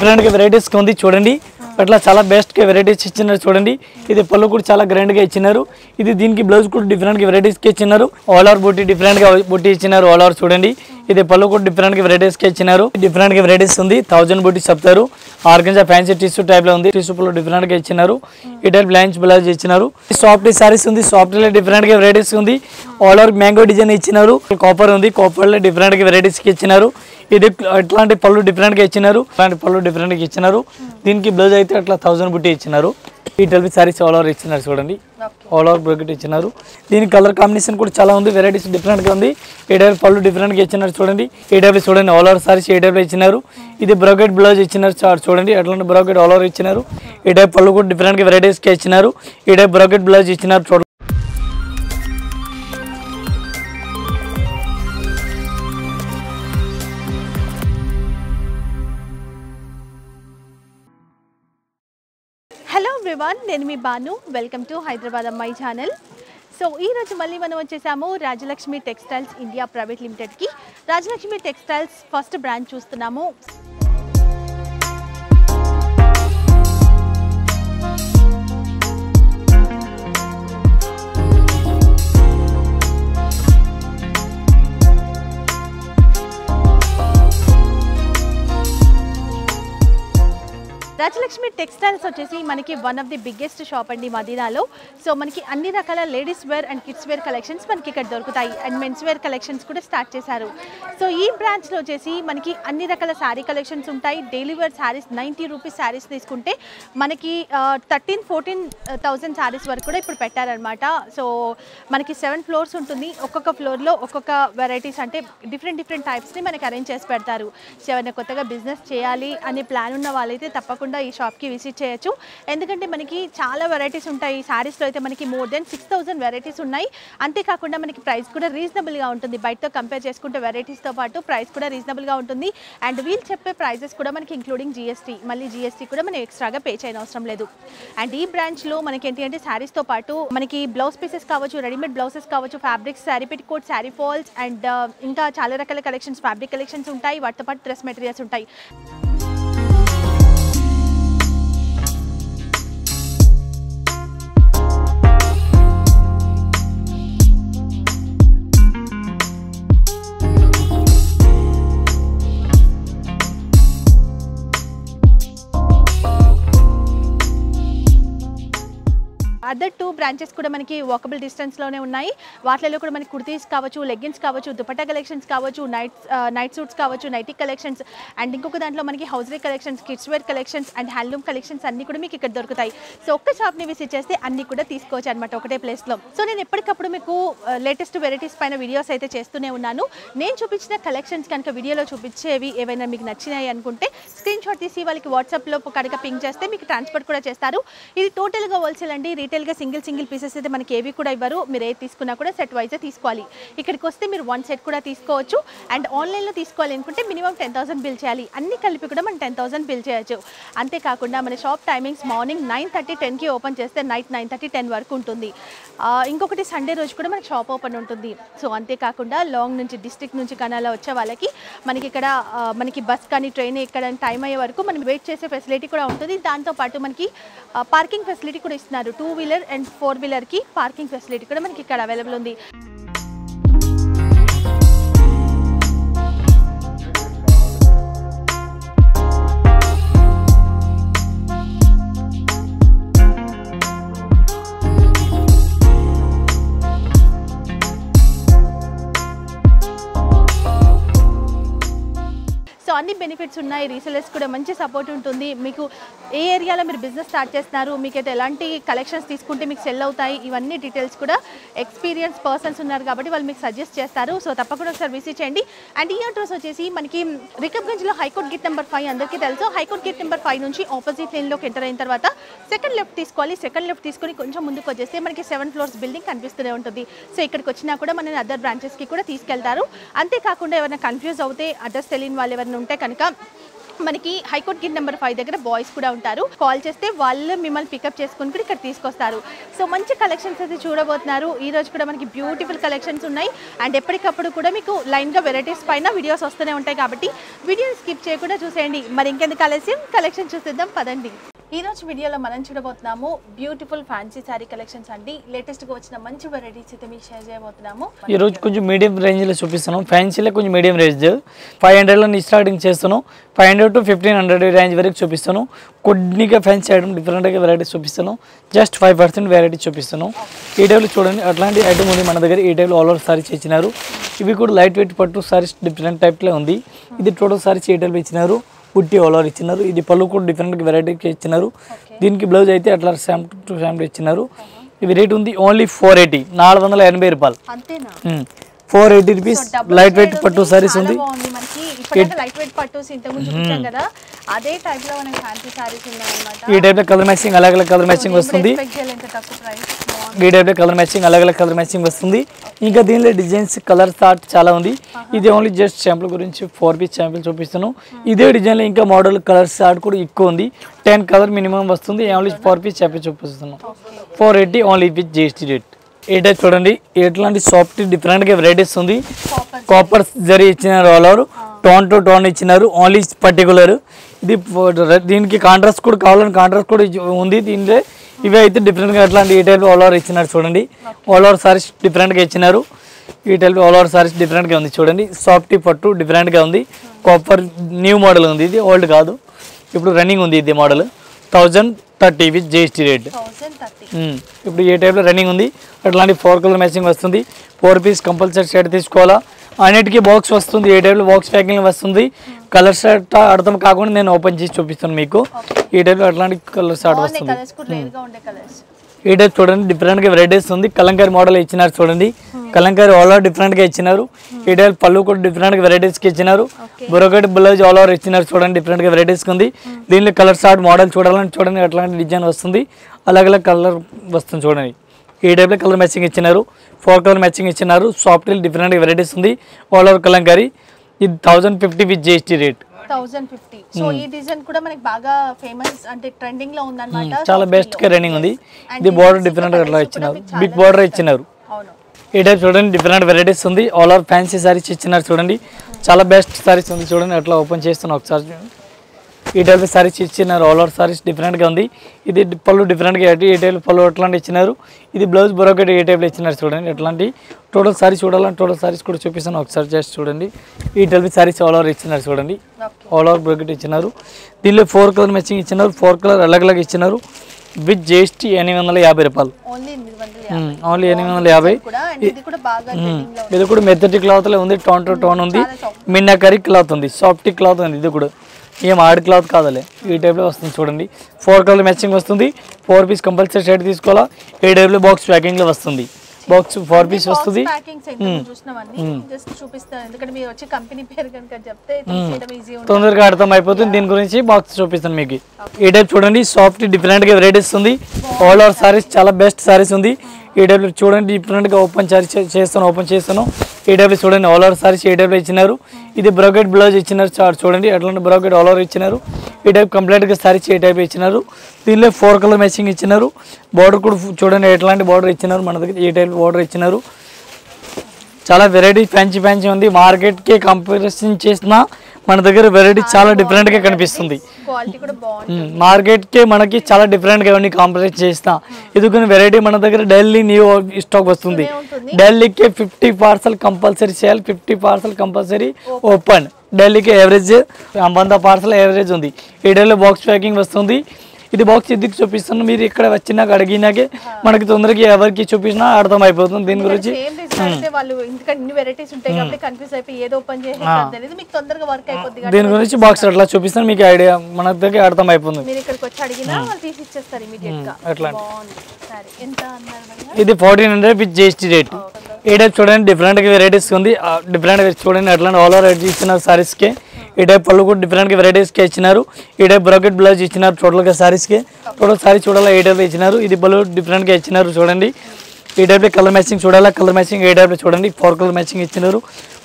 Different varieties चूँगी अट्ला चाला best varieties इच्छा चूँगी इधर पल्लू चाला ग्रैंड गा इच्छिनारू इधर दी blouse different varieties all over बूटी डिफरेंट बूटी इच्छिनारू ऑल ओवर चूँगी इधर pallu different varieties different varieties 1000 बूटी चेप्तारू organza fancy tissue type tissue pallu different इच्छिनारू इटालियन ब्लांच ब्लौज इच्छिनारू soft saris soft different varieties all over mango design इच्छिनारू कॉपर कॉपर डिफरेंट वेरईटीस इच्छिनारू इधे अट्ला पल्लू डिफरेंट इच्छिनारू अट्लांटि पल्लू डिफरेंट इच्छिनारू दीनिकी ब्लौज अयिते अट्ला 1000 बूटी इच्छिनारू इटालियन सारीस ऑल ओवर इच्छिनारू चूडंडी ऑल ओवर ब्रॉकेट इच्छिनारू दीनी कलर कांबिनेशन कूडा चाला उंदी वेरईटीस डिफरेंट गा उंदी इटालियन पल्लू डिफरेंट गा इच्छिनारू चूडंडी इटालियन चूडंडी ऑल ओवर सारीस इटालियन इच्छिनारू इधे ब्रॉकेट ब्लौज इच्छिनारू चूडंडी अट्लांटि ब्रॉकेट ऑल ओवर इच्छिनारू इटालियन पल्लू कूडा डिफरेंट वेरईटीस गा इच्छिनारू इटालियन ब्रॉकेट ब्लौज इच्छिनारू నేను మీ బాను వెల్కమ్ టు హైదరాబాద్ అమ్మాయి ఛానల్ సో ఈ రోజు మళ్ళీ మనం వచ్చేసాము Rajalakshmi textiles India private limited కి రాజలక్ష్మి టెక్స్టైల్స్ ఫస్ట్ బ్రాంచ్ చూస్తున్నాము राजलक्ष्मी टेक्सटाइल्स मन की one of the biggest shop अंडी मदीना सो मन की अन्नी रकाला ladies wear and kids wear collections मन की दोरुकुताई अंड मेन्स वेर कलेक्शन्स कूडा स्टार्ट चेशारू सो ई ब्रांच लो मन की अन्नी रकाला सारी कलेक्शन्स उंटाई daily wear saris 90 rupees saris तीसुकुंटे मन की 13-14,000 सारीस वरकु कूडा इप्पुडु पेट्टारन्नमाट सो मन की 7 फ्लोर्स उंटुंदी ओक्कोक्क फ्लोर लो ओक्कोक्क वेरैटीस अंटे डिफरेंट डिफरेंट टाइप्स नि मनकि अरेंज चेसि पेडतारू सो एवरैना कोत्तगा बिजिनेस చేయాలి అనే ప్లాన్ ఉన్న వాళ్ళైతే తప్పకుండా ఈ షాప్ కి విజిట్ చేయొచ్చు ఎందుకంటే మనకి చాలా వెరైటీస్ ఉంటాయి ఈ సారీస్ లో అయితే మనకి మోర్ దెన్ 6000 వెరైటీస్ ఉన్నాయి అంతే కాకుండా మనకి ప్రైస్ కూడా రీజనబుల్ గా ఉంటుంది బయట తో కంపేర్ చేసుకుంటే వెరైటీస్ తో పాటు ప్రైస్ కూడా రీజనబుల్ గా ఉంటుంది అండ్ వీల్ చెప్పే ప్రైసెస్ కూడా మనకి ఇంక్లూడింగ్ GST మళ్ళీ GST కూడా మనం ఎక్స్ట్రా గా పే చేయన అవసరం లేదు అండ్ ఈ బ్రాంచ్ లో మనకి ఏంటి అంటే సారీస్ తో పాటు మనకి బ్లౌజ్ పీసెస్ కావచ్చు రెడీమేడ్ బ్లౌజెస్ కావచ్చు fabrics sorry petticoat sorry falls and ఇంకా చాలా రకాల కలెక్షన్స్ ఫ్యాబ్రిక్ కలెక్షన్స్ ఉంటాయి వాటితో పాటు డ్రెస్ మెటీరియల్స్ ఉంటాయి अदर टू ब्रांचेस मन की वॉकबल डिस्टेंस उन्नाई वाटलो मन कुर्तीस कावचु लेगिंग्स कावचु दुपट्टा कलेक्शन्स कावचु नाइट सूट्स कावचु नाइटी कलेक्शन्स अंड इंकोक दांट्लो मन की housewear collections kids wear collections and handloom collections अन्नी कूडा मीकु इक्कड दोरुकुताई सो ओक शॉप नि विजिट चेस्ते अन्नी कूडा तीसुकोवच्चु अन्नमाट ओकटे प्लेस लो सो नेनु एप्पटिकप्पुडु मीकु लेटेस्ट वेरैटीस पैन वीडियोस अयिते चेस्तूने उन्नानु नेनु चूपिंचिन कलेक्शन्स कनुक वीडियोलो चूपिंचेवी एवैना मीकु नच्चिनायि अनुकुंटे स्क्रीन शॉट तीसि वाळ्ळकि WhatsApp लो कनुक पिंग चेस्ते मीकु ट्रान्स्फर कूडा चेस्तारु इदि टोटल गा होलसेल अंडी रीटेल सिंगल सिंगल पीसेस मन के इवरू सैट वैजे इकड़कोस्ते one set and online minimum 10,000 bill चेयाली अन्नी कलिपि मन 10,000 बिल चेयोच्चु अंते काकुंडा मन शॉप टाइमिंग्स मार्निंग 9:30-10 की ओपन चेस्ते नाइट 9:30-10 वरकु उंटुंदी इंकोकटि संडे रोज कूडा मन शॉप ओपन उंटुंदी सो अंते काकुंडा लांग नुंचि डिस्ट्रिक्ट नुंचि कनाला वच्चे वाळ्ळकि मनकि इक्कड मनकि बस कानी ट्रैन एक्कडन टाइम अय्ये वरकु मन वेट चेसे फेसिलिटी कूडा उंटुंदी दांतो पाटु मनकि पार्किंग फेसिलिटी कूडा इस्तुन्नारु 2-wheeler and 4-wheeler की पार्किंग फैसिलिटी कूडा मनकि इक्कड अवेलेबल उंदी సో అన్ని బెనిఫిట్స్ ఉన్నాయి రీసెల్లర్స్ కూడా మంచి సపోర్ట్ ఉంటుంది మీకు ఏ ఏరియాలో మీరు బిజినెస్ స్టార్ట్ చేస్తున్నారు మీకైతే ఎలాంటి కలెక్షన్స్ తీసుకుంటే మీకు సెల్ అవుతాయి ఇవన్నీ డీటెయిల్స్ కూడా ఎక్స్‌పీరియన్స్ పర్సన్స్ ఉన్నారు కాబట్టి వాళ్ళు మీకు సజెస్ట్ చేస్తారు సో తప్పకుండా ఒకసారి విజిట్ చేయండి అండ్ ఈ అడ్రస్ వచ్చేసి మనకి రికబ్ గంజ్ లో హై కోర్ట్ గేట్ నంబర్ 5 అందరికీ తెలుసు హై కోర్ట్ గేట్ నంబర్ 5 నుంచి ఆపోజిట్ లైన్ లోకి ఎంటర్ అయిన తర్వాత సెకండ్ లెఫ్ట్ తీసుకొని కొంచెం ముందుకు వచ్చేస్తే మనకి 7 ఫ్లోర్స్ బిల్డింగ్ కనిపిస్తూనే ఉంటుంది సో ఇక్కడికి వచ్చినా కూడా మనని అదర్ బ్రాంచెస్ కి కూడా తీసుకెళ్తారు అంతే కాకుండా ఎవరైనా కన్ఫ్యూజ్ అవుతే అడ్రస్ తెలియని వాళ్ళు ఎవరైనా ఉంటే కనుక मन की हाईकोर्ट गेट नंबर 5 दग्गर बॉयज कूडा उंटारू कॉल चेस्ते वाळ्ळु मिम्मल्नि पिकअप चेसुकोनि कूडा इक्कड तीसुकोस्तारू। सो मंची कलेक्शन्स अयिते चूडबोतुन्नारू ई रोज कूडा मनकी ब्यूटीफुल कलेक्शन्स उन्नायि अंड एप्पटिकप्पुडु कूडा मीकु लाइन गा वेराइटीस पैना वीडियोस वस्तूने उंटायि काबट्टी वीडियोनि स्किप चेयकुंडा चूसेयंडी। मरि इंकेंदुकु आलस्यं कलेक्शन चूसेद्दां पदंडी। ఈ రోజు వీడియోలో మనం చూడబోతున్నాము బ్యూటిఫుల్ ఫ్యాన్సీ సారీ కలెక్షన్స్ అండి। లేటెస్ట్ గా వచ్చిన మంచి వెరైటీస్ అయితే మీకు షేర్ చేయబోతున్నాము। ఈ రోజు కొంచెం మీడియం రేంజ్ లో చూపిస్తాను, ఫ్యాన్సీ లో కొంచెం మీడియం రేంజ్ 500 లో స్టార్టింగ్ చేస్తాను, 500 టు 1500 రేంజ్ వరకు చూపిస్తాను। కొన్నిగా ఫ్యాన్సీ ఐటమ్ డిఫరెంట్ గా వెరైటీస్ చూపిస్తాను, జస్ట్ 5% వెరైటీ చూపిస్తాను। ఈ టైప్ లో చూడండి అట్లాంటి ఐటమ్ ఉంది మన దగ్గర। ఈ టైప్ లో ఆల్ ఓవర్ సారీ చేసినారు, ఇవి కూడా లైట్ వెయిట్ పట్టు సారీస్ డిఫరెంట్ టైప్ లో ఉంది। ఇది టోటల్ సారీ చేటల్ ఇచ్చినారు, पुट्टी आलर इच्छा इध पलू डिफरेंट वेरइटी इच्छा दी ब्लौज अट्ला शाम टू शाम इच्छा इवे rate only 480 480 480 rupees light weight pattu sarees ఉంది। మనకి ఇప్పటికే లైట్ వెయిట్ పట్టు సింతము చూపించాం కదా, అదే టైప్ లో మనం ఫ్యాన్సీ సారీస్ ఉన్నాయి అన్నమాట। ఈ టైప్ లో కలర్ మ్యాచింగ్ अलग अलग कलर मैचिंग వస్తుంది। ఈ టైప్ లో కలర్ మ్యాచింగ్ अलग अलग कलर मैचिंग వస్తుంది। ఇంకా దీనిలో డిజైన్స్ కలర్ చార్ట్ చాలా ఉంది। ఇది ఓన్లీ జస్ట్ శాంపుల్ గురించి 4 పీస్ శాంపుల్ చూపిస్తున్నాను। ఇదే డిజైన్ లో ఇంకా మోడల్ కలర్ చార్ట్ కూడా ఎక్కువ ఉంది, 10 కలర్ మినిమం వస్తుంది। ఓన్లీ 4 పీస్ శాంపుల్ చూపిస్తున్నాను 480 ఓన్లీ విత్ GST రేట్। एटा चूडंडी एटलांटी साफ्ट डिफरेंट गा वेराइटीस उंदी। कॉपर जरी इच्चिनारु, all over tone to tone इच्चिनारु, ओनली पर्टिक्युलर इदी दीनिकी कांट्रास्ट कूडा कावालनि कांट्रास्ट कूडा उंदी। दीनिलो इवि अयिते डिफरेंट गा अटलांटी ई टाइप ऑल ओवर इच्चिनारु चूडंडी। ऑल ओवर सारीस डिफरेंट गा इच्चिनारु, ई type all over saris different गा उंदी चूडंडी। साफ्ट पट्टु डिफरेंट गा उंदी, कॉपर न्यू मॉडल उंदी, इदी ओल्ड कादु इप्पुडु रनिंग उंदी। इदी मॉडल 1030 विथ GST रेट 1030 ఇప్పుడు ఈ టైప్ లో రన్నింగ్ ఉంది। అట్లాంటి 4 కలర్ మ్యాచింగ్ వస్తుంది, 4 పీస్ కంపల్సరీ సెట్ తీసుకోవాలా। అన్నిటికీ బాక్స్ వస్తుంది, ఈ టైప్ లో బాక్స్ ప్యాకింగ్ వస్తుంది। కలర్ సెట్ అర్థం కాకుండా నేను ఓపెన్ చేసి చూపిస్తాను మీకు। ఈ టైప్ లో అట్లాంటి కలర్ సెట్ వస్తుంది, కలర్స్ కూడా రేర్ గా ఉండే కలర్స్। ఈ టైప్ చూడండి డిఫరెంట్ గా వెరైటీస్ ఉంది। కలంకారీ మోడల్ ఇచ్చినారు చూడండి, కలంకారీ ఆల్ ఓవర్ డిఫరెంట్ గా ఇచ్చినారు। ఈ టైప్ పల్లు కూడా డిఫరెంట్ గా వెరైటీస్ కి ఇచ్చినారు। బురగట్ బ్లౌజ్ ఆల్ ఓవర్ ఇచ్చినారు చూడండి, డిఫరెంట్ గా వెరైటీస్ ఉంది। దీనిలో కలర్ షార్ట్ మోడల్ చూడాలని చూడండి అట్లాంటి డిజైన్ వస్తుంది, అలగ్ అలగ్ కలర్ వస్తుంది చూడండి। ఈ టైప్ లో కలర్ మ్యాచింగ్ ఇచ్చినారు, 4 కలర్ మ్యాచింగ్ ఇచ్చినారు। సాఫ్ట్ డిఫరెంట్ గా వెరైటీస్ ఉంది, ఆల్ ఓవర్ కలంకారీ। ఇది 1050 విత్ GST రేట్ 1050। సో ఈ డిజైన్ కూడా మనకి బాగా ఫేమస్ అంటే ట్రెండింగ్ లో ఉంది అన్నమాట, చాలా బెస్ట్ కే ట్రెండింగ్ ఉంది। ఇది బోర్డర్ డిఫరెంట్ గా అట్లా ఇచ్చినారు, బిగ్ బోర్డర్ ఇచ్చినారు। అవును ఈ టైప్ చూడండి డిఫరెంట్ వెరైటీస్ ఉంది, ఆల్ ఓవర్ ఫ్యాన్సీ సారీస్ ఇచ్చినారు చూడండి, చాలా బెస్ట్ సారీస్ ఉంది చూడండి। అట్లా ఓపెన్ చేస్తాను ఒకసారి, ఈ టైప్ సారీస్ ఇచ్చినారు, ఆల్ ఓవర్ సారీస్ డిఫరెంట్ గా ఉంది। ఇది పళ్ళు డిఫరెంట్ గా ఈ టైప్ పళ్ళు అట్లాంటి ఇచ్చినారు। ఇది బ్లౌజ్ బొరకటి ఈ టైప్ లో ఇచ్చినారు చూడండి। అట్లాంటి టోటల్ సారీస్ చూడాలని టోటల్ సారీస్ కూడా చూపిస్తాను ఒకసారి, జస్ట్ చూడండి। ఈ టైప్ సారీస్ ఆల్ ఓవర్ ఇచ్చినారు చూడండి, ఆల్ ఓవర్ బొరకటి ఇచ్చినారు। దీనిలో 4 కలర్ మ్యాచింగ్ ఇచ్చినారు, 4 కలర్ అలగ్ అలగ్ ఇచ్చినారు। విత్ GST 850 రూపాయలు ఓన్లీ 850। ఇది కూడా మెత్తటి క్లాత్ లో ఉంది, టోన్ టు టోన్ ఉంది, మిన్నకరీ క్లాత్ ఉంది, సాఫ్ట్ క్లాత్ ఉంది। ఇది కూడా ఏం ఆర్డ్ క్లాత్ కాదలే, ఈ టైప్లో వస్తుంది చూడండి। 4 కలర్ మ్యాచింగ్ వస్తుంది, 4 పీస్ కంపల్సరీ షర్ట్ తీసుకోవాలా। ఈ టైప్లో బాక్స్ ప్యాకింగ్లో వస్తుంది, బాక్స్ 4 పీస్ వస్తుంది। తొందరగా అర్థం అయిపోతుంది, దీని గురించి బాక్స్ చూపిస్తాను మీకు। ఈ టైప్ చూడండి సాఫ్ట్ డిఫరెంట్గా వెరైటీస్ ఉంది, ఆల్ ఓవర్ సారీస్ చాలా బెస్ట్ సారీస్ ఉంది। ఈ టైప్లో చూడండి డిఫరెంట్గా ఓపెన్ చేస్తాను, ఈ టైప్లో చూడండి ఆల్ ఓవర్ సారీస్ ఈ టైప్లో ఇచ్చినారు। ఇది బ్రోకెట్ బ్లౌజ్ ఇచ్చినారు చూడండి, అట్లాంటి బ్రోకెట్ ఆల్ ఓవర్ ఇచ్చినారు। ఈ టైప్ కంప్లీట్గా సారీస్ ఈ టైప్ ఇచ్చినారు। దీనిలో 4 కలర్ మ్యాచింగ్ ఇచ్చినారు, బార్డర్ కూడా చూడండి ఎట్లాంటి బార్డర్ ఇచ్చినారు మన దగ్గర, ఈ టైప్ బార్డర్ ఇచ్చినారు। చాలా వెరైటీ ఫ్యాన్సీ ఫ్యాన్సీ ఉంది, మార్కెట్కి కంపారిజన్ చేసిన మన దగ్గర వెరైటీ చాలా డిఫరెంట్గా కనిపిస్తుంది। మార్కెట్కి మనకి చాలా డిఫరెంట్గా ఉంది కంపారిజన్ చేసిన, ఎందుకంటే వెరైటీ మన దగ్గర డైలీ న్యూ స్టాక్ వస్తుంది। డైలీకి 50 parcel compulsory sale, 50 parcel compulsory open, డైలీకి యావరేజ్ 100 పార్సల్ యావరేజ్ ఉంది। ఈ డైలీ బాక్స్ ప్యాకింగ్ వస్తుంది। ఇది బాక్స్ ఎందుకు చూపిస్తాను, మీరు ఇక్కడ వచ్చినాక అడిగినాకే మనకి తొందరగా ఎవరికి చూపించినా అర్థం అయిపోతుంది। దీని గురించి దీని గురించి బాక్స్ అట్లా చూపిస్తాను మీకు, ఐడియా మన దగ్గర అర్థం అయిపోతుంది। ఇది 1400 విత్ GST రేట్। ఈ టైప్ చూడండి డిఫరెంట్ గా వెరైటీస్ ఉంది, డిఫరెంట్ చూడండి అట్లాంటి ఆల్ ఓవర్ రెడ్ ఇచ్చినారు సారీస్ కి। ఈ టైప్ పళ్ళు కూడా డిఫరెంట్ గా వెరైటీస్ కి ఇచ్చినారు। ఈ టైప్ బ్రాకెట్ బ్లౌజ్ ఇచ్చినారు టోటల్ గా సారీస్ కి, టోటల్ సారీ చూడాలి ఈ టైప్ ఇచ్చినారు। ఇది పళ్ళు డిఫరెంట్ గా ఇచ్చినారు చూడండి, EW कलर मैचिंग चूड़ा कलर मैचिंग AW चूँगी फोर कलर मैचिंग इच्छा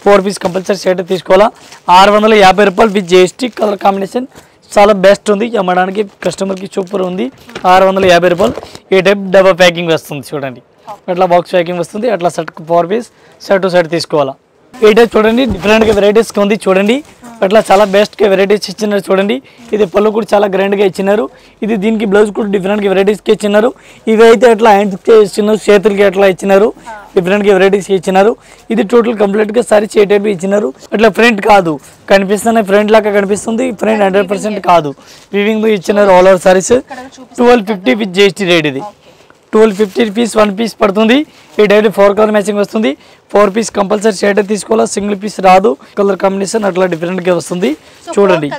फोर पीस कंपलसरी सैट 650 रूपये वित् GST कलर कांबिनेशन चाल बेस्ट अम्मा की कस्टमर की सूपर उ 650 रूपये AW डबल पैकिंग वस्तु चूँगी अट्ला बॉक्स पैकिंग वस्तु अट्ला फोर पीस सैट सैटा एट चूँगी डिफरेंट वेरइटीस चूँगी अट्ला चाला बेस्ट वेरइटीस इच्छा चूँगी इधर पल्लू चाला ग्रैंड इच्छा इधर दी ब्लौज डिफरेंट वेरइटीस इच्छा इवते अट्ला हैंड्स चेतल के अट्ला इच्छा डिफरेंट वेरइटीस इच्छा इधर टोटल कंप्लीट सारी चेट इच्छा अट्ला फ्रंट का फ्रंट लाका फ्रंट 100% का वीविंग इच्छा all over sarees 1250 with GST rate इधर 1250 पीस वन पीस पड़ती है फोर कलर मैचिंग वस्तु four piece compulsory set single piece रादु कलर कांबिनेशन अट्ला डिफरेंट गा वस्तुंदी चूडंडी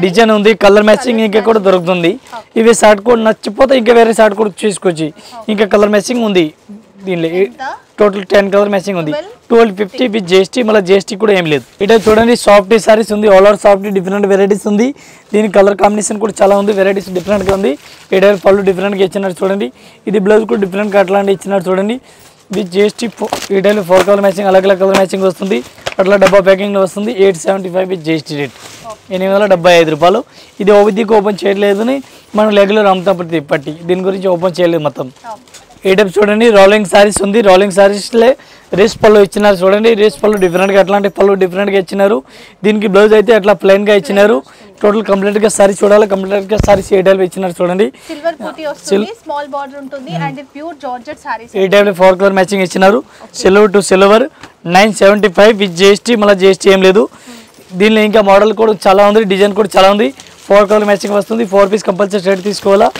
डिजाइन उंदी कलर मैचिंग इंका कूडा दोरुकुतुंदी इवे शार्ट कोड नच्चिपोते इंका वेरे शार्ट कोड चूसुकोच्ची इंका कलर मैचिंग उंदी దీనిలో టోటల్ 10 కలర్ మ్యాచింగ్ ఉంది 1250 విత్ GST మళ్ళీ GST కూడా ఏమీ లేదు ఇదే చూడండి సాఫ్ట్ సారీస్ ఉంది all over soft different varieties ఉంది దీని కలర్ కాంబినేషన్ కూడా చాలా ఉంది వెరైటీస్ డిఫరెంట్ గా ఉంది ఇదే పల్లు డిఫరెంట్ గా ఇచ్చినారు చూడండి ఇది బ్లౌజ్ కూడా డిఫరెంట్ గా అట్లాంటి ఇచ్చినారు చూడండి విత్ GST ఇదే ఫోర్ కలర్ మ్యాచింగ్ अलग अलग కలర్ మ్యాచింగ్ వస్తుంది అట్లా డబ్బా ప్యాకింగ్ లో వస్తుంది 875 విత్ GST రేట్ 875 రూపాయలు ఇది ఓవిదికి ఓపెన్ చేయలేదని మనం రెగ్యులర్ అమ్ముతాం పట్టి దీని గురించి ఓపెన్ చేయలేదు మొత్తం एडप चूँगी रोलिंग सारीस उ रोलिंग सारीस रेस पल्लू इच्छा चूँगी रेस पल्लू डिफरेंट अट्ला पल्लू डिफरेंट इच्छा दी ब्लौज अट्ला प्लेन ऐ इच्छा टोटल कंप्लीट सारी चूड़ा कंप्लीट सारीस इच्छा चूँगी फोर कलर मैचिंग इच्छा silver to silver 975 with GST मल्ल GST एम लेदु दीनिलो इंका मॉडल कूडा चाला उंदी डिजाइन कूडा चाला उंदी फोर कलर मैचिंग वस्तुंदी फोर पीस कंपल्सरी सेट तीसुकोवाला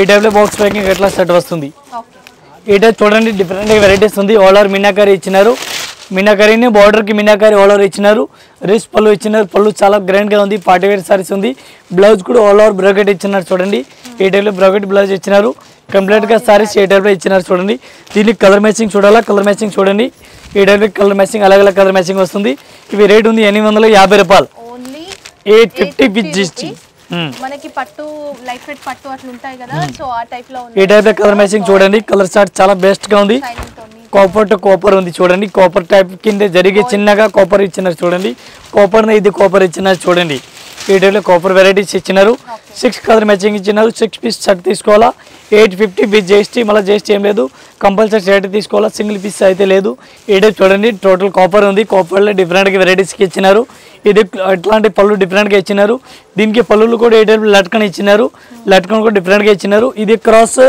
AW बॉक्स पैकिंग अट्ला सेट वस्तुंदी एटे चूँगी different varieties all over meenakari इच्छा मीनाकारी बॉर्डर की मीनाकारी ऑल ओवर इच्छा रिस्ट पल्लू इच्छा पल्लू चाला ग्रैंड गा उंदी पार्टी वेर सारीस उंदी ब्लौज कूडा ऑल ओवर ब्रोकेट इच्छा चूँगी AW ब्रोकेट ब्लौज इच्छा कंप्लीट सारीस AW इच्छा चूँगी दीनिकी कलर मैचिंग चूडाला कलर मैचिंग चूँगी AW कलर मैचिंग अलग अलग कलर मैचिंग वस्तुंदी इवी रेट उंदी 850 रूपायलु ओनली 850 वित् GST మనకి పట్టు లైట్ వెయిట్ పట్టు అట్లా ఉంటాయి కదా సో ఆ టైప్ లో ఉంది ఈ టైప్ లో కలర్ మ్యాచింగ్ చూడండి కలర్ చార్ట్ చాలా బెస్ట్ గా ఉంది కాపర్ టు కాపర్ ఉంది చూడండి కాపర్ టైప్ కింద జరిగే చిన్నగా కాపర్ ఇచ్చినారు చూడండి కాపర్ ని ఇది కాపర్ ఇచ్చినారు చూడండి ఈ టైప్ లో కాపర్ వెరైటీస్ ఇచ్చినారు 6 కలర్ మ్యాచింగ్ ఇచ్చినారు 6 పీస్ సెట్ తీసుకోవాలా 850 విత్ GST మళ్ళీ GST ఏం లేదు కంపల్సరీ సెట్ తీసుకోవాలా సింగిల్ పీస్ అయితే లేదు ఈ టైప్ చూడండి టోటల్ కాపర్ ఉంది కాపర్ లో డిఫరెంట్ వెరైటీస్ కి ఇచ్చినారు ఇది అట్లాంటి పళ్ళు డిఫరెంట్ గా ఇచ్చినారు దీనికి పళ్ళులు కూడా ఏడెల్ లట్కన్ ఇచ్చినారు లట్కన్ కూడా డిఫరెంట్ గా ఇచ్చినారు ఇది క్రాస్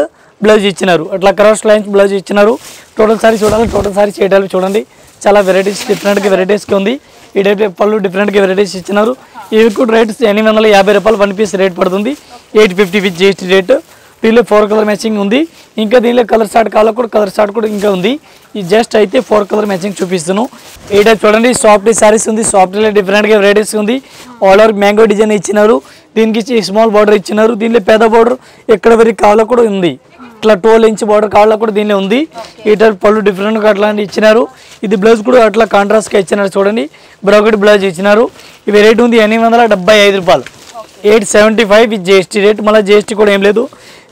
బ్లౌజ్ ఇచ్చినారు అట్లా క్రాస్ లైన్స్ బ్లౌజ్ ఇచ్చినారు టోటల్ సారీ చూడాలి టోటల్ సారీ ఏడెల్ చూడండి చాలా వెరైటీస్ డిఫరెంట్ గా వెరైటీస్ కి ఉంది ఏడెల్ పళ్ళు డిఫరెంట్ గా వెరైటీస్ ఇచ్చినారు ఇవి కూడా రేట్స్ 850 రూపాయలు వన్ పీస్ రేట్ పడుతుంది 850 విత్ GST రేట్ దీనిలో ఫోర్ కలర్ మ్యాచింగ్ ఉంది ఇంకా దీనిలో కలర్ షార్ట్ కాల కూడా కలర్ షార్ట్ కూడా ఇంకా ఉంది ఈ జస్ట్ అయితే ఫోర్ కలర్ మ్యాచింగ్ చూపిస్తున్నాను ఏడ చూడండి సాఫ్ట్ సారీస్ ఉంది సాఫ్ట్ లో డిఫరెంట్ గా వెరైటీస్ ఉంది ఆల్ ఓవర్ మ్యాంగో డిజైన్ ఇచ్చినారు దీనికి స్మాల్ బోర్డర్ ఇచ్చినారు దీనిలో పెద్ద బోర్డర్ ఎక్కడ వరకు కాల కూడా ఉంది ఇట్లా 12 ఇంచ్ బోర్డర్ కాల కూడా దీనిలో ఉంది ఏటర్ పళ్ళు డిఫరెంట్ గా అట్లాంటి ఇచ్చినారు ఇది బ్లౌజ్ కూడా అట్లా కాంట్రాస్ట్ గా ఇచ్చినారు చూడండి బ్రోకెట్ బ్లౌజ్ ఇచ్చినారు ఈ రేట్ ఉంది 875 రూపాయలు 875 విత్ GST రేట్ మళ్ళీ GST కూడా ఏం లేదు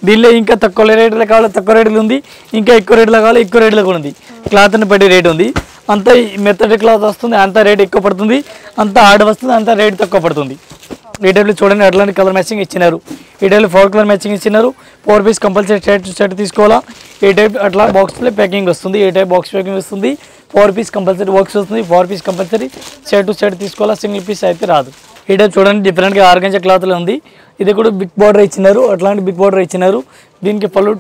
దీనిలో ఇంకా తక్కువ రేట్లో కావాలి తక్కువ రేట్లు ఉంది ఇంకా ఎక్కువ రేట్లో కావాలి ఎక్కువ రేట్లో కూడా ఉంది క్లాత్ని బట్టి రేట్ ఉంది అంత మెథడ్ క్లాత్ వస్తుంది అంత రేట్ ఎక్కువ పడుతుంది అంత హార్డ్ వస్తుంది అంత రేట్ తక్కువ పడుతుంది ఏడబ్ల్యూ చూడండి అట్లాంటి కలర్ మ్యాచింగ్ ఇచ్చినారు ఏడబ్ల్యూ ఫోర్ కలర్ మ్యాచింగ్ ఇచ్చినారు ఫోర్ పీస్ కంపల్సరీ సెట్ తీసుకోవాలా ఏ టైప్ అట్లా బాక్స్లో ప్యాకింగ్ వస్తుంది ఏ టైప్ బాక్స్ ప్యాకింగ్ వస్తుంది ఫోర్ పీస్ కంపల్సరీ బాక్స్ వస్తుంది four piece compulsory set set తీసుకోవాలా సింగిల్ పీస్ అయితే రాదు ఏడ చూడండి డిఫరెంట్ గా ఆర్గంజా క్లాత్ లో ఉంది ఇది కూడా బిగ్ బోర్డర్ ఇచ్చినారు అట్లాంటి బిగ్ బోర్డర్ ఇచ్చినారు దీనికి పల్లు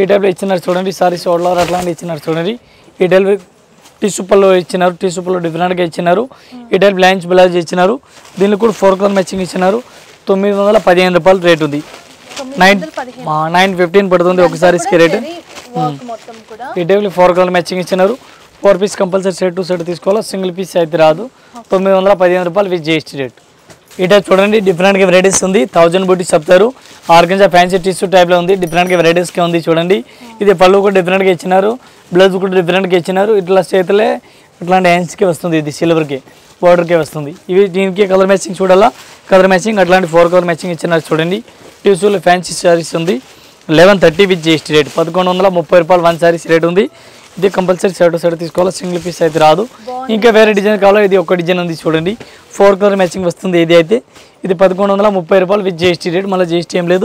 ఏ టైప్ లో ఇచ్చినారు చూడండి సారీ షోల్డర్ అట్లాంటి ఇచ్చినారు చూడండి ఈ టైప్ టిష్యూ పల్లు ఇచ్చినారు టిష్యూ పల్లు డిఫరెంట్ గా ఇచ్చినారు ఈ టైప్ లైన్స్ బ్లౌజ్ ఇచ్చినారు దీనికి కూడా ఫోర్ కలర్ మ్యాచింగ్ ఇచ్చినారు 915 రూపాయలు రేట్ ఉంది 915 పడుతుంది ఒక సారీస్ కి రేట్ ఈ టైప్ లో ఫోర్ కలర్ మ్యాచింగ్ ఇచ్చినారు four piece compulsory set to set తీసుకోవాలా సింగిల్ పీస్ అయితే రాదు 915 రూపాయలు విత్ GST రేట్ इटे चूँगी डिफरेंट वेरइटीस 1000 बूटी चुप्तर organza fancy tissue type different varieties चूँगी इधर पल्लू डिफरेंट इच्छा ब्लौज डिफरेंट इच्छा इला चतले इला हैंड्स की वस्तु सिल्वर की बॉर्डर की वस्तु इवे दी कलर मैचिंग चूड़ा कलर मैचिंग अट्ला फोर कलर मैचिंग इच्छा चूँगी tissue fancy saris 1130 with GST rate 1130 रूपये वन सारी रेट इधर compulsory set set single piece रात इंका वेरे डिजाइन का डिजाइन चूँगी फोर कलर मैचिंग वस्तु इधे इधे 1130 रूपये विथ जीएसटी रेट मैं जीएसटी एम ले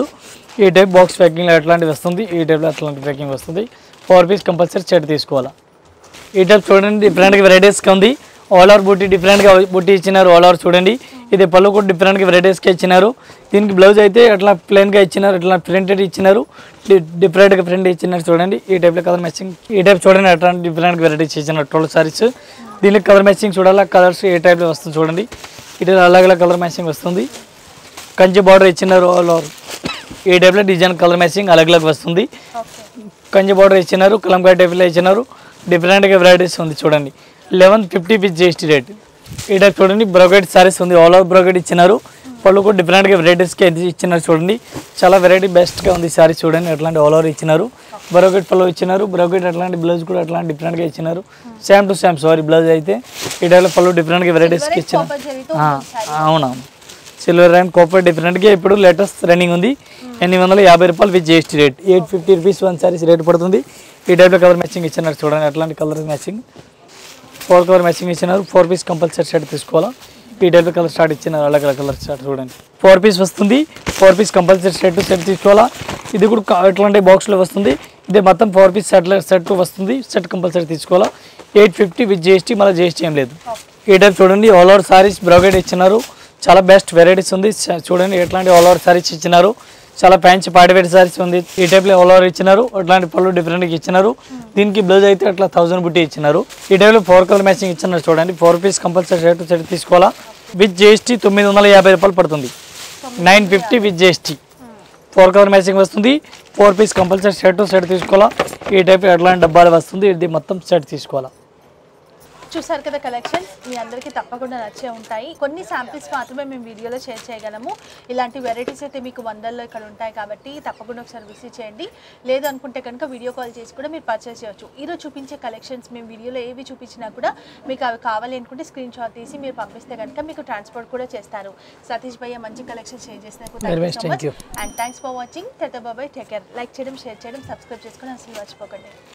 टाइप बॉक्स पैकिंग अट्लांट टाइप अट्ला पैकिंग वस्तु फोर पीस कंपलसरी सैड यह टाइप चूँ डिफरेंट वेरइटीज़ का ओलर बूटी डिफरेंट बूटी इच्छा ओलर चूँगी इधे पल्लू डिफरेंट वेरइटीज़ के इच्छा दी ब्लौज अट्ला प्लेन इच्छा अट्ला प्रिंटेड इच्छा डिफरेंट प्रिंट इच्छा चूँगी यह टाइप कलर मैचिंग टाइप चूँगी अट्ला डिफरेंट वेरइटीज़ इच्छा 12 सारीस दी कलर मैचिंग चूड़ा कलर्स ये टाइप वस्तु चूँगी इधर अलग कलर मैचिंग वस्तु कंची बॉर्डर इच्छा ओलर यह टाइप डिजाइन कलर मैचिंग अलग वस्तु कंची बॉर्डर इच्छा कलमकारी टाइप इच्छा डिफरेंट वेरइटीज़ चूँगी 1150 विथ जीएसटी रेट यह टाइप चूँगी brocade saris all over brocade इच्छा पल्लू डिफरेंट वेरइटीज़ इच्छा चूँगी चला वेरइटी बेस्ट सारी चूँगी अट्ला ऑल ओवर इच्छा ब्रोकेट पल्लू इच्छा ब्रोकेट अट्ला ब्लौज अट्ला डिफरेंट इच्छा सेम टू सेम सारी ब्लौज यह टाइप पल्लू डिफरेंट वेरइटीज़ इच्छा अवना सिल्वर एंड कॉपर डिफरेंट इप्पुडु लेटेस्ट रनिंग 850 रूपये with GST rate 850 rupees one सारी रेट पड़ती यह टाइप कलर मैचिंग इच्छा चूँगी अट्ला colour matching four colour matching इच्छा फोर पीस कंपलसरी सेट यह टाइप कलर स्टार्ट इच्छा अलग अलग कलर स्टार्ट चूँगी फोर पीस वस्तु four piece compulsory set set इध अट्ला बॉक्स वस्तु इधे मतलब फोर पीस सेट वस्तु सेट कंपलसरी 850 विथ जीएसटी मैं जीएसटी एम ले टाइप चूँगी ऑल ओवर सारीस ब्रोकेट इच्छा చాలా బెస్ట్ వెరైటీస్ ఉంది చూడండి ఇట్లాంటి ఆల్ ఓవర్ సారీస్ ఇచ్చినారు చాలా ప్యాంట్ పార్టీవేర్ సారీస్ ఉంది ఈ టైప్ లో ఆల్ ఓవర్ ఇచ్చినారు అట్లాంటి పల్లు డిఫరెంట్ గా ఇచ్చినారు దీనికి బ్లౌజ్ అయితే అట్లా 1000 బుట్టి ఇచ్చినారు ఈ టైప్ లో ఫోర్ కలర్ మ్యాచింగ్ ఇచ్చినారు చూడండి four piece compulsory rate set తీసుకోవాలా విత్ జీఎస్టీ 950 రూపాయలు పడుతుంది 950 with GST four colour matching వస్తుంది ఫోర్ పీస్ కంపల్సరీ సెట్ తీసుకోవాలా ఈ టైప్ అట్లాంటి డబ్బాలు వస్తుంది ఇది మొత్తం సెట్ తీసుకోవాలా చూసారు కదా కలెక్షన్స్ మీ అందరికీ తప్పకుండా నచ్చే ఉంటాయి కొన్ని శాంపిల్స్ మాత్రమే మేము వీడియోలో షేర్ చేయగలము ఇలాంటి వెరైటీస్ అయితే మీకు వందల్లో ఇక్కడ ఉంటాయి కాబట్టి తప్పకుండా ఒకసారి విజిట్ చేయండి లేదు అనుకుంటే కనుక వీడియో కాల్ చేసి కూడా మీరు పర్చేస్ చేయొచ్చు ఈ రోజు చూపించే కలెక్షన్స్ మేము వీడియోలో ఏవి చూపించినా కూడా మీకు అవి కావాలి అనుకుంటే స్క్రీన్ షాట్ తీసి మీరు పంపిస్తే కనుక మీకు ట్రాన్స్‌పోర్ట్ కూడా చేస్తారు సతీష్ భయ్య మంచి కలెక్షన్స్ షేర్ చేసినందుకు thanks and thanks for watching tata bye bye take care like చేయడం షేర్ చేయడం సబ్స్క్రైబ్ చేసుకోవడం అస్సలు మర్చిపోకండి।